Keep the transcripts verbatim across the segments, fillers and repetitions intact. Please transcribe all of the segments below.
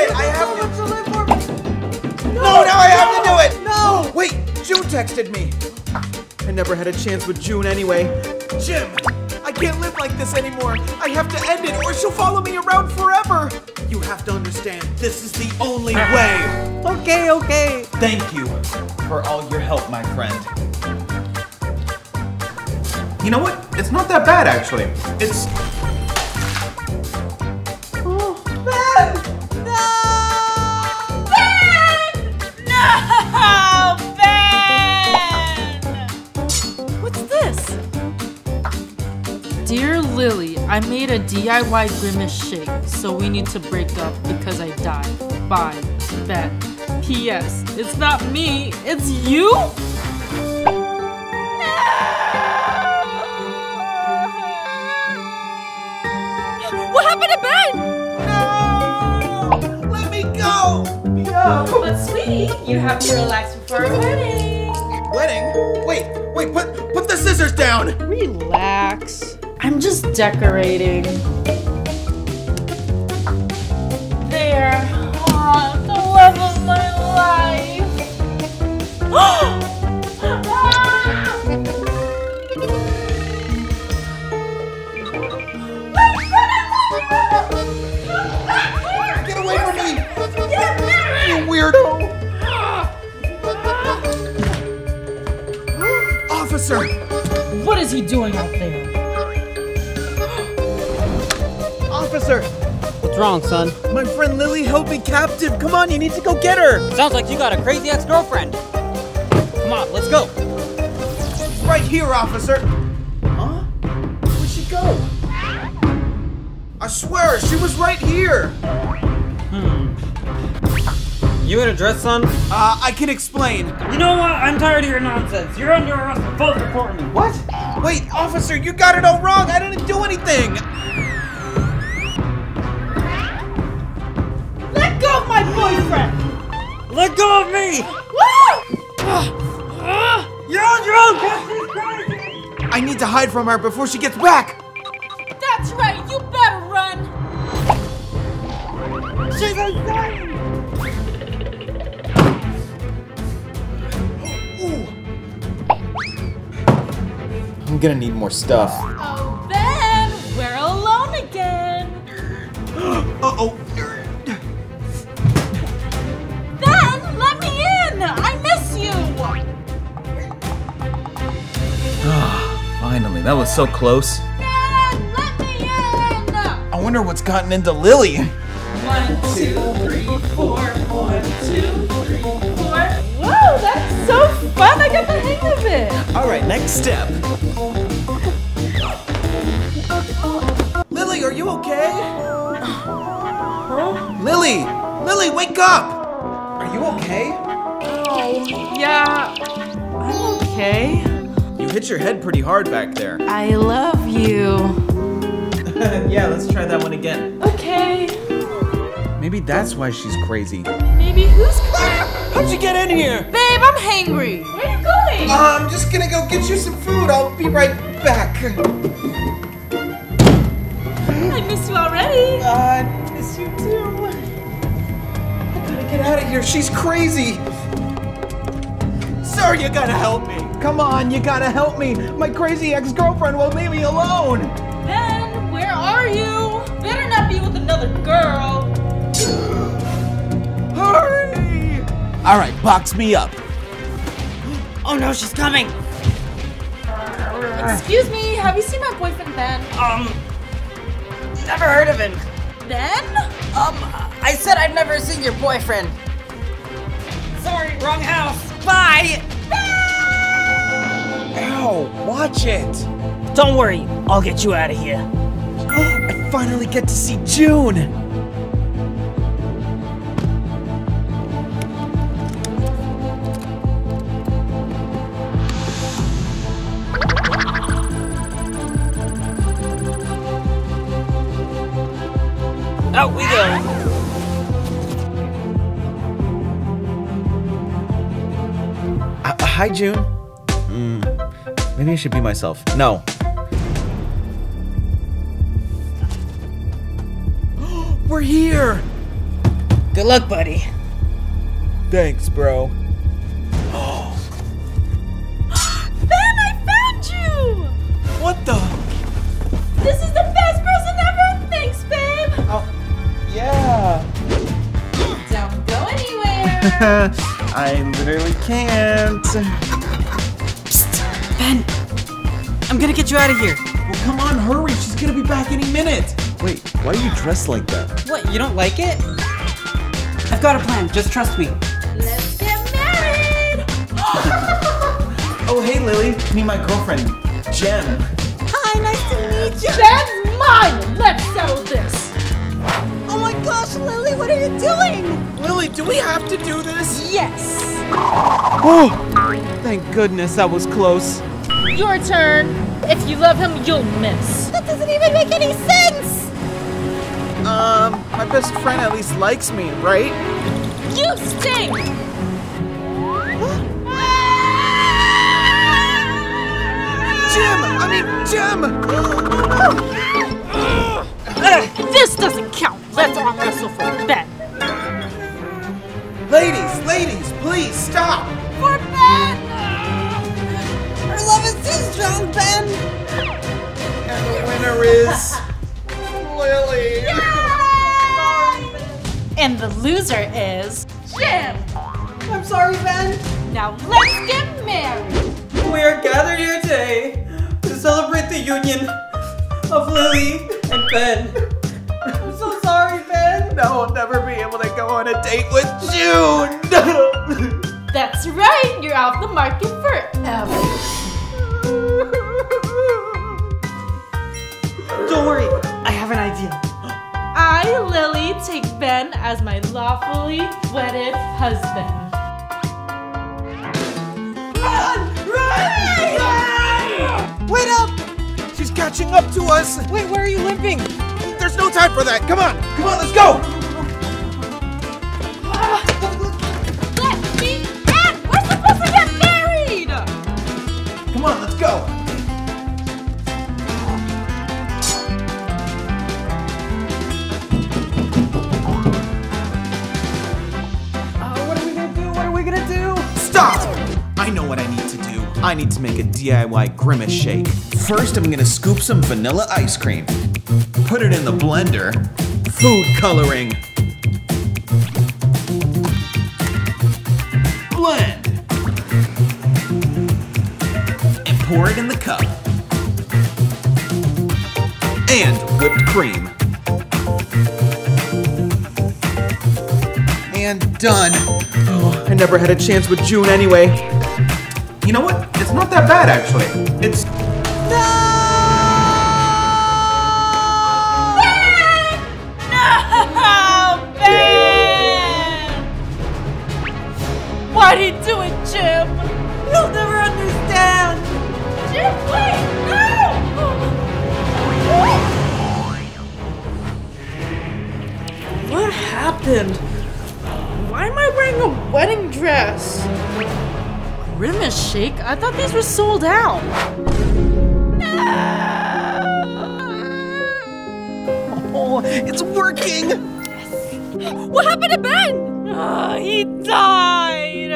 it! I have so to. to live for. No, no, now I have no, to do it! No! Wait, June texted me. I never had a chance with June anyway. Jim, I can't live like this anymore. I have to end it or she'll follow me around forever. You have to understand, this is the only way. Okay, okay. Thank you for all your help, my friend. You know what? It's not that bad, actually. It's... Oh, Ben! No! Ben! No! Ben! What's this? Dear Lily, I made a D I Y Grimace shake, so we need to break up because I died. Bye, Ben. P S. It's not me, it's you? But sweetie, you have to relax before a wedding. Wedding? Wait, wait, put put the scissors down! Relax. I'm just decorating. There. Aw, the love of my life. Ah! Get away from me! Get away! Weirdo! Officer! What is he doing out there? Officer! What's wrong, son? My friend Lily held me captive. Come on, you need to go get her! Sounds like you got a crazy ex-girlfriend. Come on, let's go. Right here, officer. Huh? Where'd she go? I swear, she was right here. Hmm. You in a dress, son? Uh, I can explain. You know what? I'm tired of your nonsense. You're under arrest for both reporting me. What? Wait, officer, you got it all wrong. I didn't do anything. Let go of my boyfriend. Let go of me. Woo! You're all drunk. I need to hide from her before she gets back. That's right. You better run. She's insane. I'm gonna need more stuff. Oh, Ben! We're alone again! Uh-oh! Ben, let me in! I miss you! Finally, that was so close. Ben, let me in! I wonder what's gotten into Lily. One, two, three, four. One, two, three, four. Whoa, that's so fun! I got the hang of it! Alright, next step. Lily, are you okay? Huh? Lily! Lily, wake up! Are you okay? Oh, yeah, I'm okay. You hit your head pretty hard back there. I love you. Yeah, let's try that one again. Okay. Maybe that's why she's crazy. Maybe who's crazy? How'd you get in here? Babe, I'm hangry. Where are you going? Uh, I'm just gonna go get you some food. I'll be right back. I miss you already. I uh, miss you too. I gotta get out of here. She's crazy. Sir, you gotta help me. Come on, you gotta help me. My crazy ex-girlfriend won't leave me alone. Ben, where are you? Better not be with another girl. Hurry! All right, box me up. Oh no, she's coming. Excuse me, have you seen my boyfriend Ben? Um. Never heard of him. Ben? Um, I said I've never seen your boyfriend. Sorry, wrong house. Bye! Ben! Ow, watch it. Don't worry, I'll get you out of here. I finally get to see June. Out we go. Uh, hi, June. Mm, maybe I should be myself. No. We're here. Good luck, buddy. Thanks, bro. Oh. Ben, I found you! What the? This is the best person ever! Thanks, babe! Oh, yeah. Don't go anywhere! I literally can't. Psst, Ben, I'm gonna get you out of here. Well, come on, hurry. She's gonna be back any minute. Wait, why are you dressed like that? What, you don't like it? I've got a plan, just trust me. Let's get married! Oh, hey, Lily. Meet my girlfriend, Jem. Hi, nice to meet you. Jem's mine! Let's settle this! Oh my gosh, Lily, what are you doing? Lily, do we have to do this? Yes. Oh, thank goodness, that was close. Your turn. If you love him, you'll miss. That doesn't even make any sense! Um, my best friend at least likes me, right? You stink! Jem! I mean, Jem! Oh, no. This doesn't count! Let's arm wrestle for Ben! Ladies, ladies, please stop! For Ben! Your love is too strong, Ben! And the winner is... Lily! Yay! And the loser is... Jem! I'm sorry, Ben! Now let's get married! We are gathered here today to celebrate the union of Lily and Ben. I'm so sorry, Ben! No, I'll never be able to go on a date with June! That's right! You're off the market forever! Don't worry, I have an idea. I, Lily, take Ben as my lawfully wedded husband. Run! Run! Run! Wait up! She's catching up to us. Wait, where are you limping? There's no time for that. Come on, come on, let's go. Let me in. We're supposed to get married. Come on, let's go. I know what I need to do. I need to make a D I Y Grimace shake. First, I'm gonna scoop some vanilla ice cream. Put it in the blender. Food coloring. Blend. And pour it in the cup. And whipped cream. And done. Oh, I never had a chance with June anyway. You know what? It's not that bad, actually. It's... No! Ben! No! Ben! Why'd he do it, Jem? You'll never understand! Jem, wait! No! What happened? Why am I wearing a wedding dress? Grimace shake? I thought these were sold out. No! Oh, it's working! Yes. What happened to Ben? Oh, he died!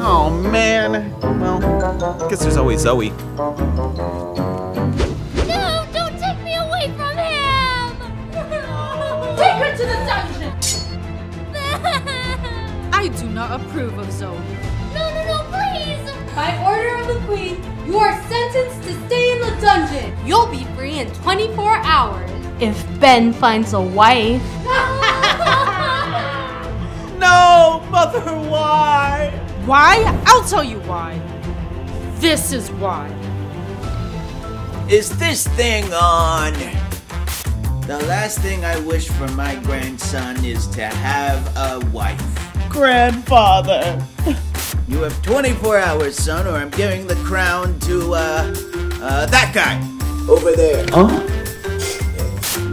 Oh, man. Well, I guess there's always Zoe. No, don't take me away from him! Take her to the dungeon! I do not approve of Zoe. No, no, no, please! By order of the Queen, you are sentenced to stay in the dungeon. You'll be free in twenty-four hours. If Ben finds a wife. No, Mother, why? Why? I'll tell you why. This is why. Is this thing on? The last thing I wish for my grandson is to have a wife. Grandfather. You have twenty-four hours, son, or I'm giving the crown to, uh, uh, that guy over there. Huh?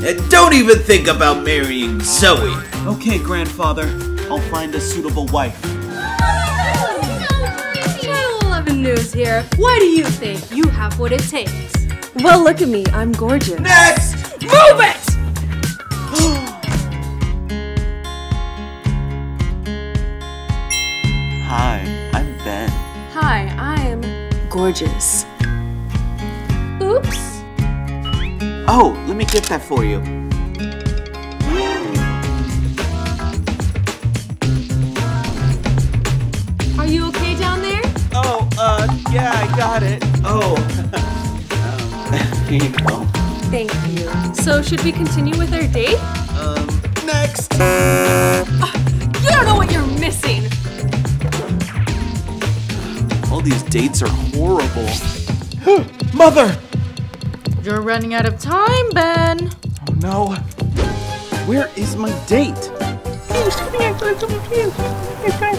And don't even think about marrying Zoe. Okay, Grandfather. I'll find a suitable wife. Channel eleven News here. What do you think? You have what it takes. Well, look at me. I'm gorgeous. Next! Move it! Hi, I'm Ben. Hi, I'm gorgeous. Oops. Oh, let me get that for you. Are you okay down there? Oh, uh, yeah, I got it. Oh. Here you go. Thank you. So, should we continue with our date? Um, next! Uh, you don't know what you're missing! All these dates are horrible. Mother! You're running out of time, Ben! Oh no. Where is my date?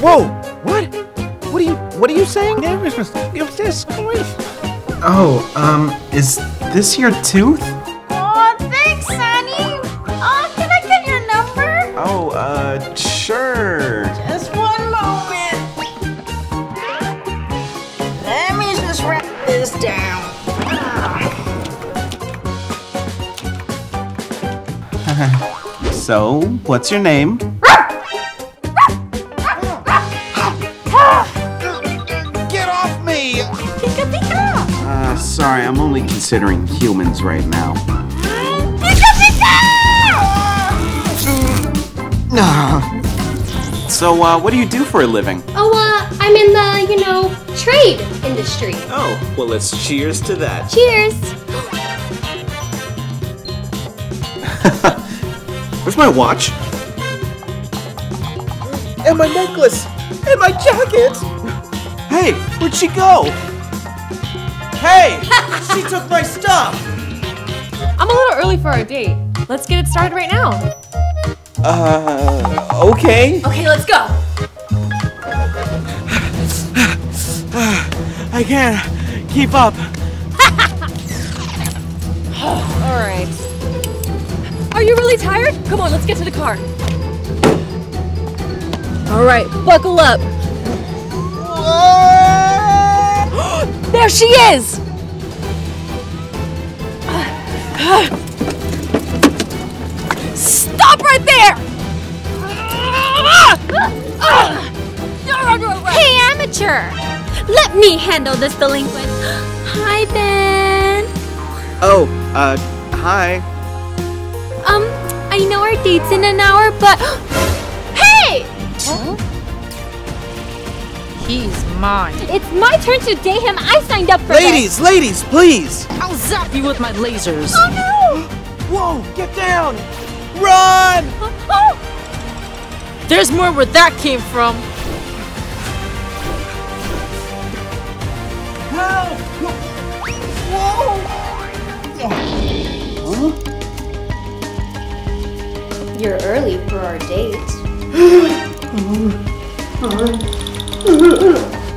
Whoa! What? What are you what are you saying? Oh, um, is this your tooth? Oh, thanks, Sonny! Oh, can I get your number? Oh, uh, sure. Just one moment. Let me just wrap this down. So, what's your name? Get off me! Pika pika! Uh, sorry, I'm only considering humans right now. Pika pika! So, uh, what do you do for a living? Oh, uh, I'm in the, you know, trade industry. Oh, well, let's cheers to that. Cheers! Where's my watch? And my necklace! And my jacket! Hey, where'd she go? Hey! She took my stuff! I'm a little early for our date. Let's get it started right now. Uh, okay. Okay, let's go. I can't keep up. All right. Are you really tired? Come on, let's get to the car. All right, buckle up. There she is! Stop right there! Hey, amateur! Let me handle this delinquent. Hi, Ben. Oh, uh, hi. Um, I know our date's in an hour, but... Hey! Huh? He's mine. It's my turn to date him. I signed up for ladies, this. Ladies, ladies, please! I'll zap you with my lasers. Oh, no! Whoa, get down! Run! Oh, oh. There's more where that came from. Help! Whoa! Huh? You're early for our date.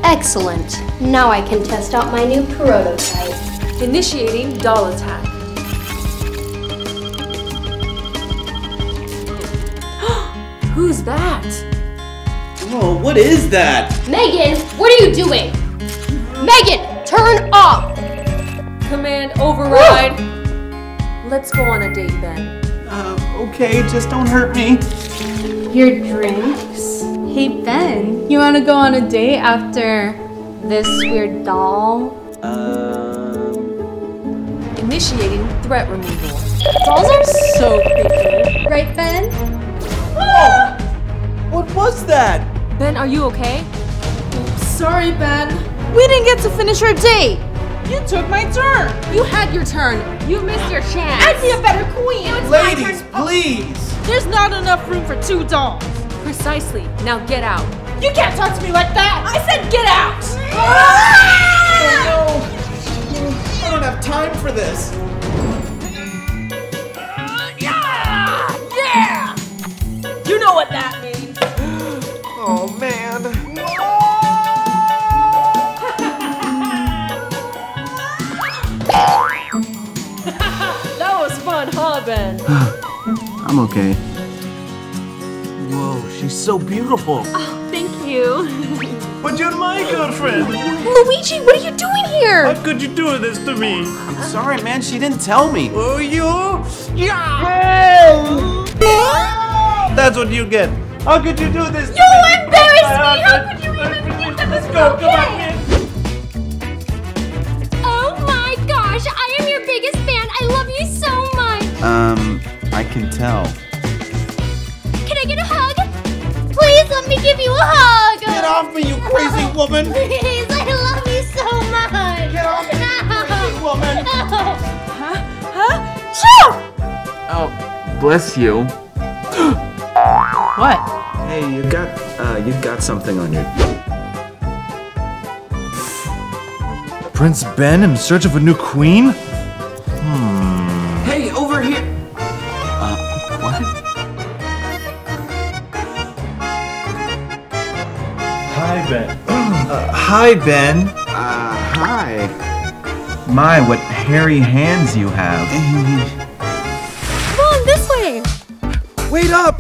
Excellent. Now I can test out my new prototype. Initiating doll attack. Who's that? Whoa, what is that? Megan, what are you doing? Megan, turn off! Command override. Woo! Let's go on a date, Ben. Uh, okay, just don't hurt me. Your drinks? Hey, Ben, you want to go on a date after this weird doll? Uh... Initiating threat removal. Dolls are so creepy. Right, Ben? Ah! What was that? Ben, are you okay? Oops, sorry, Ben. We didn't get to finish our date. You took my turn! You had your turn! You missed your chance! I'd be a better queen! It was ladies, my turn. Please! There's not enough room for two dolls! Precisely. Now get out. You can't talk to me like that! I said get out! Oh no! I don't have time for this! Uh, yeah! Yeah! You know what that means! Oh man! That was fun, huh, Ben? I'm okay. Whoa, she's so beautiful. Oh, thank you. But you're my girlfriend! Luigi, what are you doing here? How could you do this to me? I'm sorry, man, she didn't tell me. Oh, you? Yeah! Hey. That's what you get. How could you do this to you me? You embarrassed me! How could you even believe that this was okay? Come on, man. Oh my gosh, I am your biggest fan. I love you so much. Um, I can tell. Can I get a hug? Please let me give you a hug. Get off me, you crazy no. woman. Please, I love you so much. Get off me, no. you crazy woman. No. Huh? Huh? Chill. Oh, bless you. What? Hey, you got, uh, you got something on you. Prince Ben in search of a new queen? Hmm. Hey, over here. Uh, what? Hi, Ben. uh, hi, Ben. Uh, hi. My, what hairy hands you have. Mom, this way. Wait up.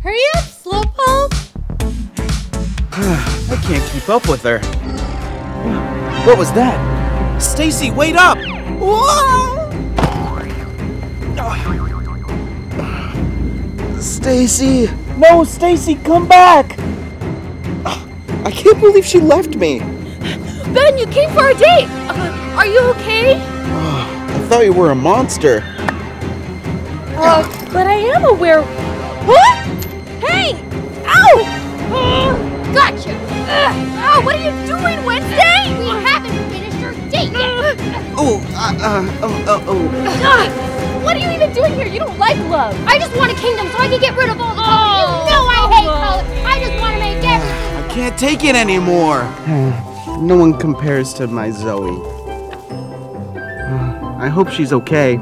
Hurry up, Slowpoke! I can't keep up with her. What was that? Stacy, wait up! Whoa! Stacy! No, Stacy, come back! I can't believe she left me. Ben, you came for a date. Uh, are you okay? I thought you were a monster. Uh, but I am a werewolf. What? Hey! Ow! Uh, gotcha! Uh, oh, what are you doing, Wednesday? We haven't finished our date yet! Oh, uh, uh, oh, oh, oh. Uh, what are you even doing here? You don't like love! I just want a kingdom so I can get rid of all the color! Oh, you know I hate color! I just want to make everything! I can't take it anymore! No one compares to my Zoe. Uh, I hope she's okay.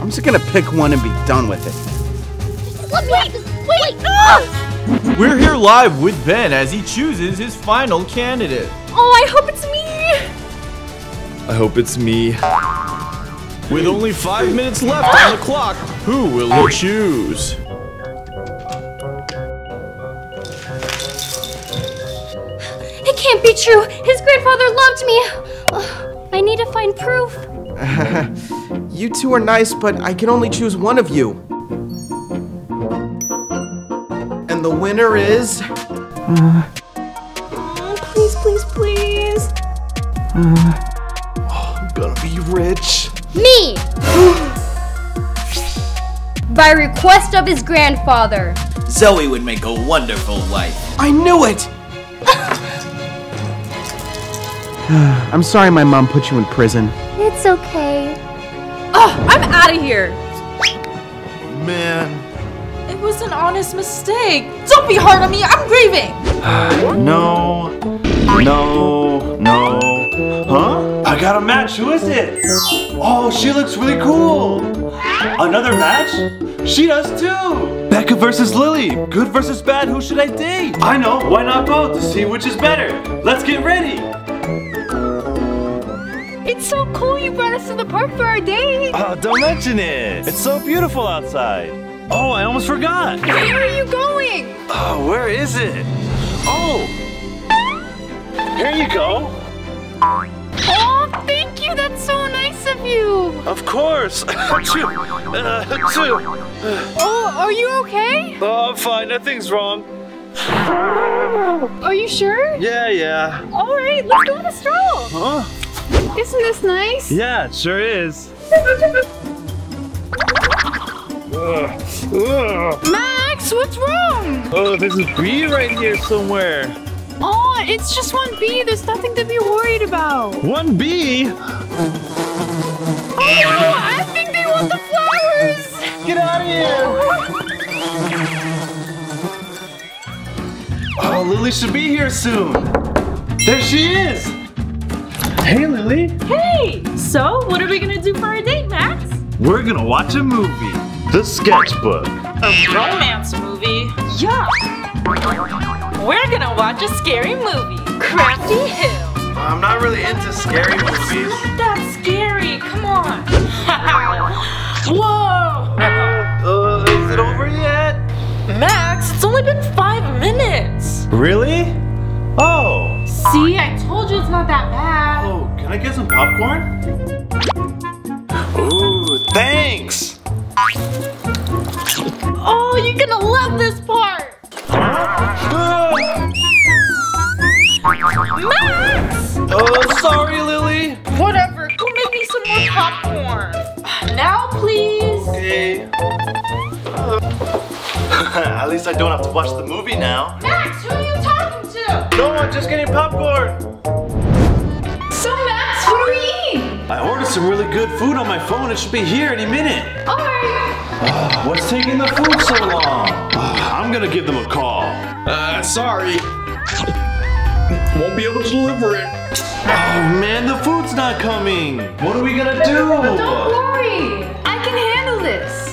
I'm just gonna pick one and be done with it. Let me, wait, wait. Ah! We're here live with Ben as he chooses his final candidate. Oh, I hope it's me. I hope it's me. With only five minutes left ah! on the clock, who will you choose? It can't be true. His grandfather loved me. Oh, I need to find proof. You two are nice, but I can only choose one of you. And the winner is... Uh, oh, please, please, please. Uh, oh, I'm gonna be rich. Me! By request of his grandfather. Zoe would make a wonderful wife. I knew it! I'm sorry my mom put you in prison. It's okay. Oh, I'm out of here. Man. It was an honest mistake. Don't be hard on me. I'm grieving. No. No. No. Huh? I got a match. Who is it? Oh, she looks really cool. Another match? She does too. Becca versus Lily. Good versus bad. Who should I date? I know. Why not both to see which is better? Let's get ready. It's so cool you brought us to the park for our date! Oh, don't mention it! It's so beautiful outside! Oh, I almost forgot! Where are you going? Oh, where is it? Oh! Here you go! Oh, thank you! That's so nice of you! Of course! Achoo. Uh, achoo. Oh, are you okay? Oh, I'm fine. Nothing's wrong. Are you sure? Yeah, yeah. Alright, let's go on a stroll! Huh? Isn't this nice? Yeah, it sure is. Ugh. Ugh. Max, what's wrong? Oh, there's a bee right here somewhere. Oh, it's just one bee. There's nothing to be worried about. One bee? Oh, I think they want the flowers. Get out of here. Oh, Lily should be here soon. There she is. Hey, Lily. Hey! So, what are we gonna do for our date, Max? We're gonna watch a movie. The Sketchbook. A romance movie? Yeah. We're gonna watch a scary movie. Crafty Hill. I'm not really into scary movies. That's scary. come on. Whoa. Uh, is it over yet? Max, it's only been five minutes. Really? Oh. See, I told you it's not that bad. Oh, can I get some popcorn? Ooh, thanks. Oh, you're gonna love this part. Max! Oh, sorry, Lily. Whatever, go make me some more popcorn. Now, please. Okay. Uh, at least I don't have to watch the movie now. Max, who are you talking to? No, I'm just getting popcorn. So, Max, what are you eating? I ordered some really good food on my phone. It should be here any minute. All right. Uh, what's taking the food so long? Uh, I'm gonna give them a call. Uh, sorry. Won't be able to deliver it. Oh man, the food's not coming. What are we gonna do? Don't worry, I can handle this.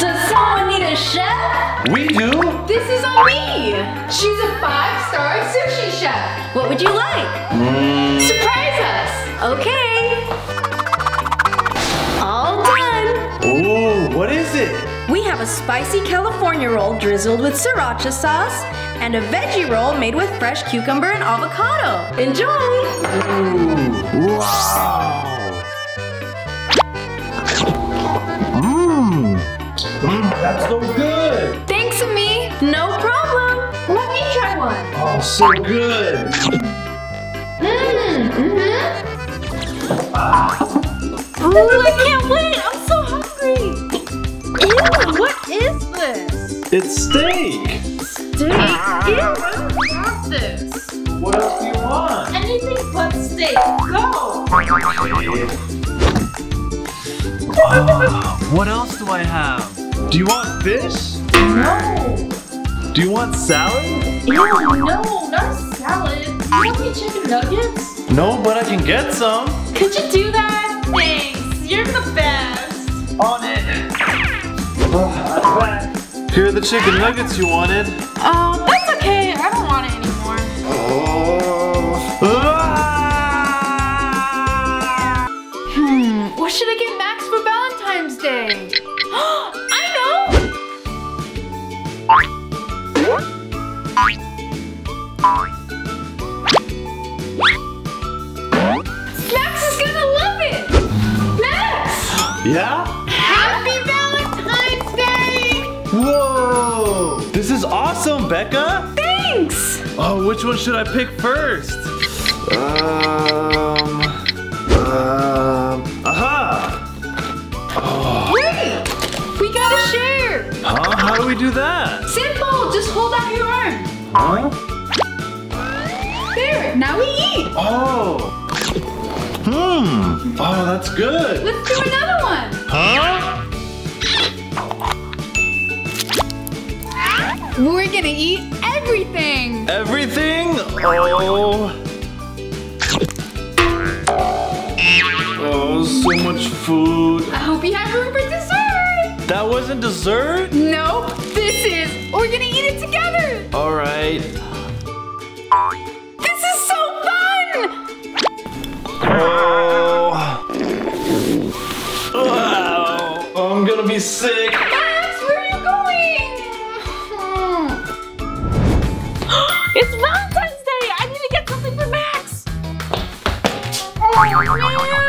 Does someone need a chef? We do. This is on me. She's a five-star sushi chef. What would you like? Mm. Surprise us. Okay. All done. Ooh, what is it? We have a spicy California roll drizzled with sriracha sauce and a veggie roll made with fresh cucumber and avocado. Enjoy! Ooh, wow! Mmm! Mm, that's so good! Thanks, Ami! No problem! Let me try one! Oh, so good! Mmm! Mm-hmm! Ah. Ooh, I can't wait! I'm so hungry! Ew, what is this? It's steak! Steak? Ew, I don't want this! What else do you want? Anything but steak, go! Uh, what else do I have? Do you want fish? No! Do you want salad? Ew, no, not salad! Do you want me chicken nuggets? No, but I can get some! Could you do that? Thanks, you're the best! On it! Here are the chicken nuggets you wanted. Oh, that's okay. I don't want it anymore. Oh. Ah! Hmm. What should I get Max for Valentine's Day? I know. Max is gonna love it. Max. Yeah. Whoa! This is awesome, Becca! Thanks! Oh, which one should I pick first? Um... Um... Aha! Oh. Wait! We gotta share! Huh? How do we do that? Simple! Just hold out your arm! Huh? There! Now we eat! Oh! Hmm! Oh, that's good! Let's do another one! Huh? We're gonna eat everything! Everything? Oh. Oh, so much food. I hope you have room for dessert! That wasn't dessert? Nope, this is. We're gonna eat it together! Alright. This is so fun! Oh. Oh. I'm gonna be sick. It's Valentine's Day! I need to get something for Max! Oh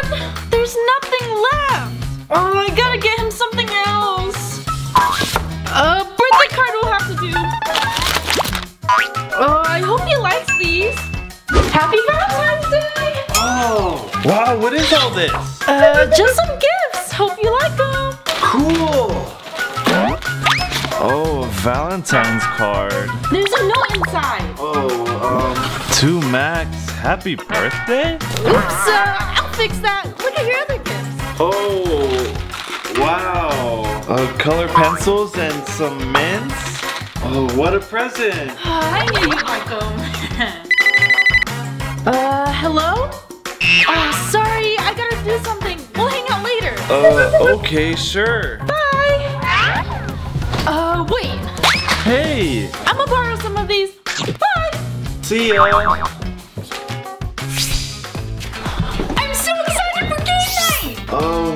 man! There's nothing left! Oh, I gotta get him something else! A birthday card will have to do! Oh, I hope he likes these! Happy Valentine's Day! Oh! Wow, what is all this? Uh, just some gifts! Hope you like them! Cool! Oh, Valentine's card. There's a note inside. Oh, um. To Max, happy birthday? Oops, uh, I'll fix that. Look at your other gifts. Oh, wow. Uh, color pencils and some mints. Oh, what a present. Oh, I knew you'd like them. uh, hello? Oh, sorry, I gotta do something. We'll hang out later. Uh, okay, sure. Bye. Uh, wait. Hey. I'm gonna borrow some of these. Bye. See ya. I'm so excited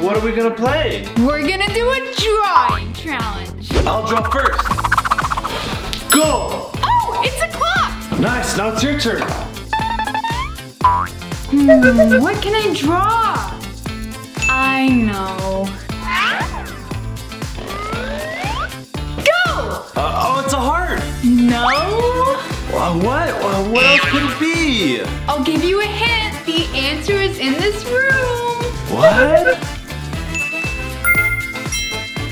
what are we gonna play? We're gonna do a drawing challenge. I'll draw first. Go! Oh, it's a clock! Nice, now it's your turn. Hmm, what can I draw? I know. Go! Uh, oh, it's a heart. No. Uh, what? Uh, what else could it be? I'll give you a hint. The answer is in this room. What?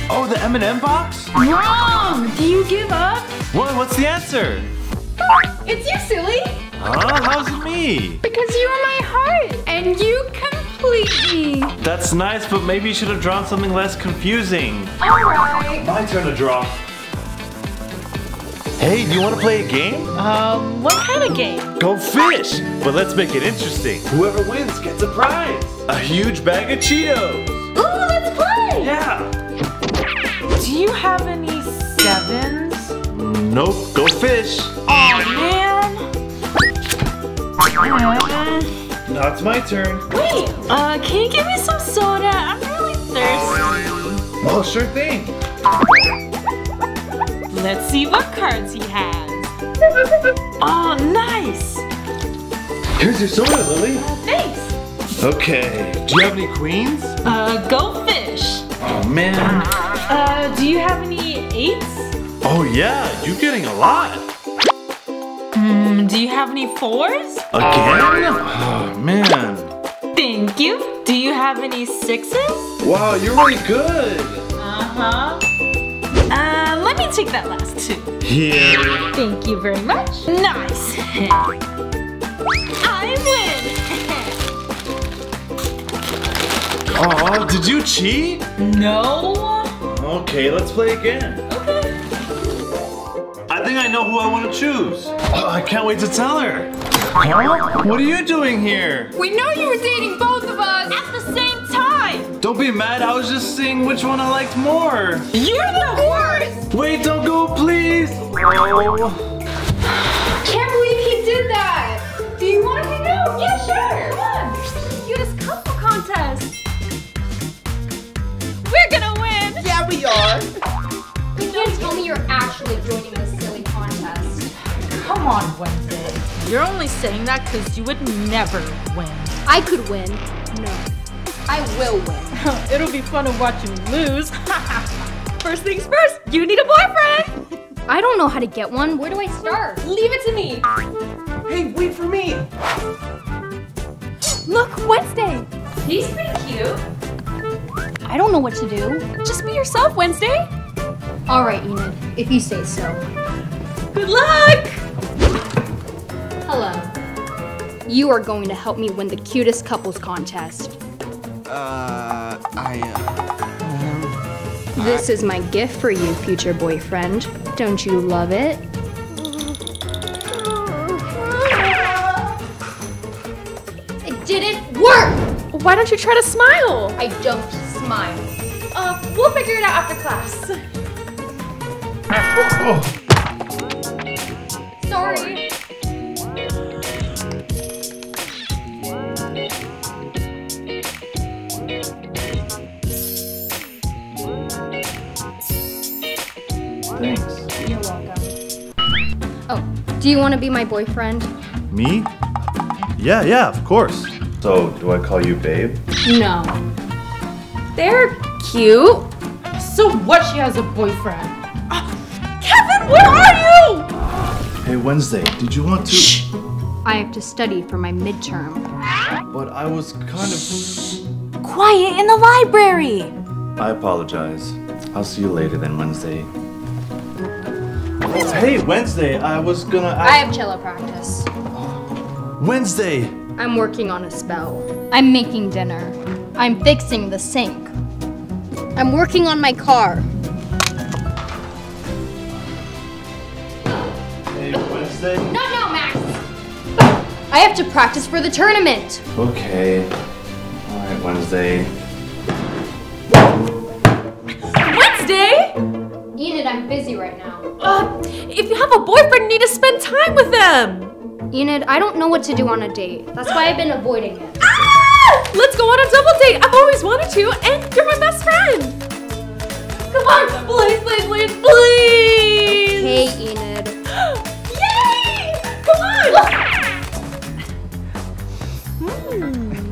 Oh, the M and M box? Wrong! Do you give up? What? What's the answer? It's you, silly. Huh? How's it me? Because you are my heart, and you complete me. That's nice, but maybe you should have drawn something less confusing. Alright. My turn to draw. Hey, do you want to play a game? Um, what kind of game? Go fish! But let's make it interesting. Whoever wins gets a prize. A huge bag of Cheetos. Ooh, let's play! Yeah. Do you have any sevens? Nope, go fish. Aw, oh, man. Now it's my turn. Wait, uh, can you give me some soda? I'm really thirsty. Oh, sure thing. Let's see what cards he has. Oh, nice. Here's your soda, Lily. Uh, thanks. Okay, do you have any queens? Uh, go fish. Oh, man. Uh, do you have any eights? Oh, yeah, you're getting a lot. Mm, do you have any fours? Again? Oh, man. Thank you. Do you have any sixes? Wow, you're really good. Uh-huh. Uh, let me take that last two. Here. Yeah. Thank you very much. Nice. I win. Oh, did you cheat? No. Okay, let's play again. Okay. I think I know who I want to choose. Oh, I can't wait to tell her. Huh? What are you doing here? We know you were dating both of us at the same time. Don't be mad. I was just seeing which one I liked more. You're the worst. Wait, don't go, please. Oh. Can't believe he did that. Do you want to hang out? Yeah, sure. Come on. Cutest couple contest. We're gonna win. Yeah, we are. You can't tell me you're actually joining this. Come on, Wednesday. You're only saying that because you would never win. I could win. No. I will win. It'll be fun to watch you lose. First things first, you need a boyfriend! I don't know how to get one. Where do I start? Leave it to me! Hey, wait for me! Look, Wednesday! He's pretty cute. I don't know what to do. Just be yourself, Wednesday! Alright, Enid. If you say so. Good luck! Hello. You are going to help me win the cutest couples contest. Uh, I, uh... Um, this I... is my gift for you, future boyfriend. Don't you love it? It didn't work! Why don't you try to smile? I don't smile. Uh, we'll figure it out after class. Oh. Oh. Sorry. Thanks. You're welcome. Oh, do you want to be my boyfriend? Me? Yeah, yeah, of course. So, do I call you babe? No. They're cute. So what, she has a boyfriend? Uh, Kevin, where are you? Hey, Wednesday, did you want to- Shh. I have to study for my midterm. But I was kind of- Shh. Quiet in the library. I apologize. I'll see you later then, Wednesday. Hey, Wednesday, I was gonna... I, I have cello practice. Wednesday! I'm working on a spell. I'm making dinner. I'm fixing the sink. I'm working on my car. Hey, Wednesday? No, no, Max! I have to practice for the tournament. Okay. All right, Wednesday. Wednesday? Enid, I'm busy right now. Uh, if you have a boyfriend, you need to spend time with them. Enid, I don't know what to do on a date. That's why I've been avoiding it. Ah! Ah! Let's go on a double date. I've always wanted to, and you're my best friend. Come on, please, please, please, please. Hey, okay, Enid. Yay! Come on. Mm.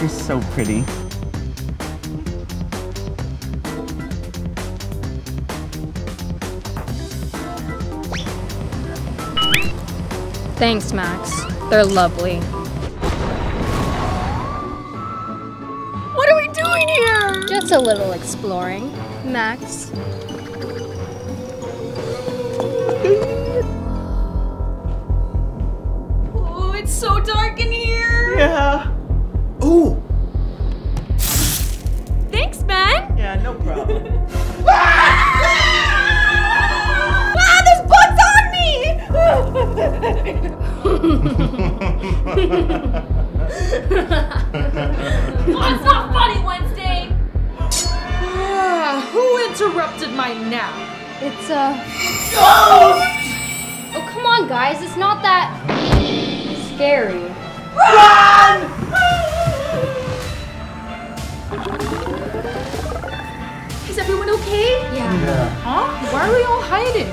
You're so pretty. Thanks, Max. They're lovely. What are we doing here? Just a little exploring, Max. Oh, it's so dark in here. Yeah. Ooh. Thanks, Ben. Yeah, no problem. Oh, it's not funny, Wednesday! Uh, who interrupted my nap? It's a... Uh... Oh! Oh, come on, guys. It's not that... scary. Run! Is everyone okay? Yeah. yeah. Huh? Why are we all hiding?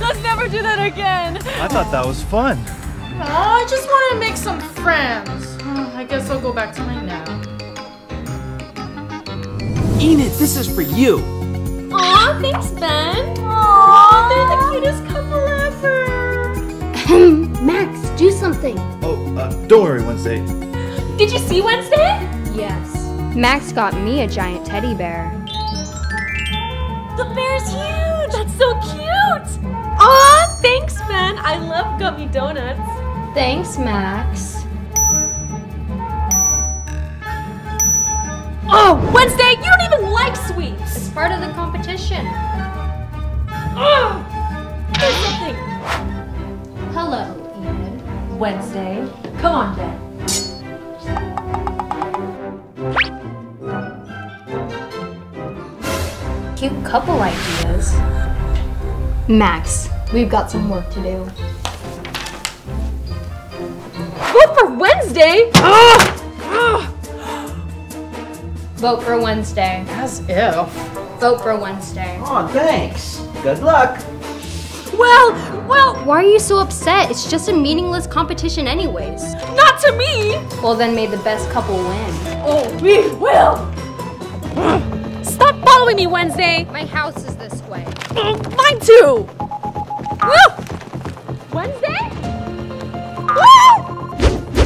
Let's never do that again. I thought that was fun. Oh, I just wanted to make some friends. Oh, I guess I'll go back to my nap. Enid, this is for you. Aw, thanks, Ben. Aw, they're the cutest couple ever. Max, do something. Oh, uh, don't worry, Wednesday. Did you see Wednesday? Yes. Max got me a giant teddy bear. The bear's huge. That's so cute. Aw, thanks, Ben. I love gummy donuts. Thanks, Max. Oh, Wednesday, you don't even like sweets. It's part of the competition. Oh, there's something. Hello, Enid. Wednesday, come on, Ben. Cute couple ideas. Max, we've got some work to do. Vote for Wednesday? Ah! Ah! Vote for Wednesday. As if. Vote for Wednesday. Oh, thanks. Good luck. Well, well. Why are you so upset? It's just a meaningless competition anyways. Not to me. Well, then may the best couple win. Oh, we will. Stop following me, Wednesday! My house is this way. Oh, mine too! Woo! Wednesday? Woo!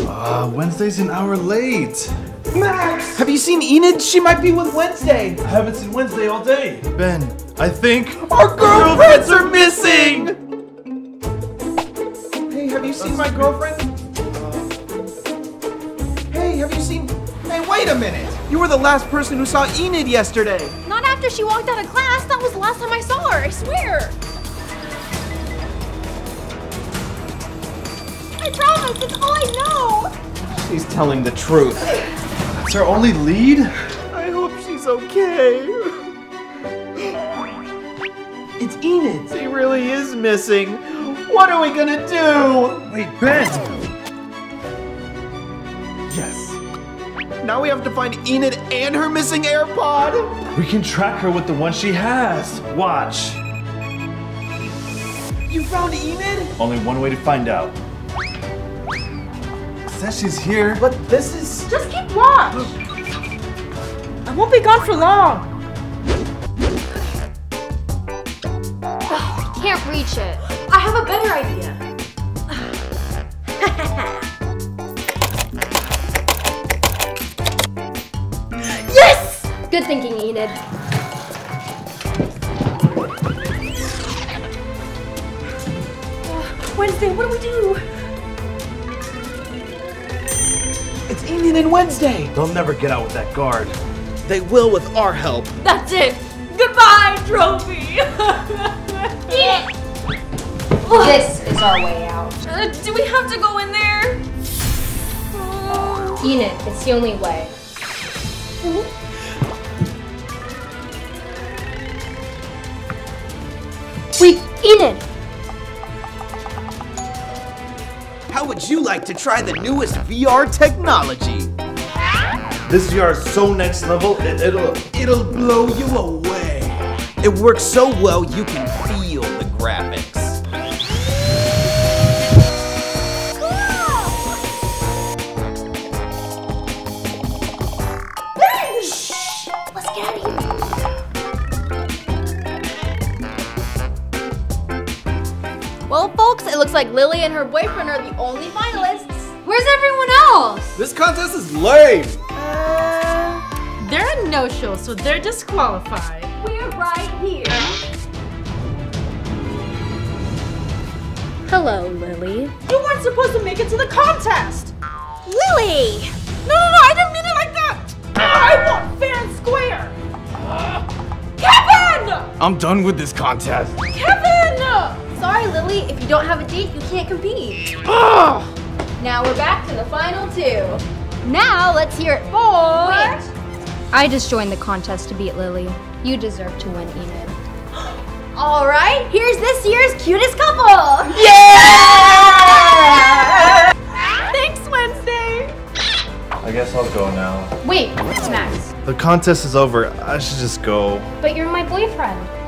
Uh, Wednesday's an hour late. Max! Have you seen Enid? She might be with Wednesday. I haven't seen Wednesday all day. Ben, I think our girlfriends are missing! Hey, have you seen my girlfriend? Hey, have you seen... Hey, wait a minute! You were the last person who saw Enid yesterday. Not after she walked out of class. That was the last time I saw her, I swear. I promise, it's all I know. She's telling the truth. It's her only lead? I hope she's okay. It's Enid. She really is missing. What are we gonna do? Wait, Ben. Yes. Now we have to find Enid and her missing AirPod. We can track her with the one she has. Watch. You found Enid? Only one way to find out. It says she's here. But this is... Just keep watch. Look. I won't be gone for long. Oh, I can't reach it. I have a better idea. Good thinking, Enid. Uh, Wednesday, what do we do? It's Enid and Wednesday. They'll never get out with that guard. They will with our help. That's it. Goodbye, trophy. This is our way out. Uh, do we have to go in there? Uh... Enid, it's the only way. Mm-hmm. We've eaten! How would you like to try the newest V R technology? This V R is so next level, it, it'll, it'll blow you away. It works so well, you can feel the graphics. Cool. Shh, let's get out of here. Well, folks, it looks like Lily and her boyfriend are the only finalists. Where's everyone else? This contest is lame. Uh, they're a no-show, so they're disqualified. We're right here. Hello, Lily. You weren't supposed to make it to the contest. Lily! No, no, no, I didn't mean it like that. I want fair and square. Uh, Kevin! I'm done with this contest. Kevin! Sorry, Lily, if you don't have a date, you can't compete. Ugh. Now we're back to the final two. Now let's hear it for... Wait. I just joined the contest to beat Lily. You deserve to win, Enid. All right, here's this year's cutest couple. Yeah! Thanks, Wednesday. I guess I'll go now. Wait, it's Max. The contest is over. I should just go. But you're my boyfriend.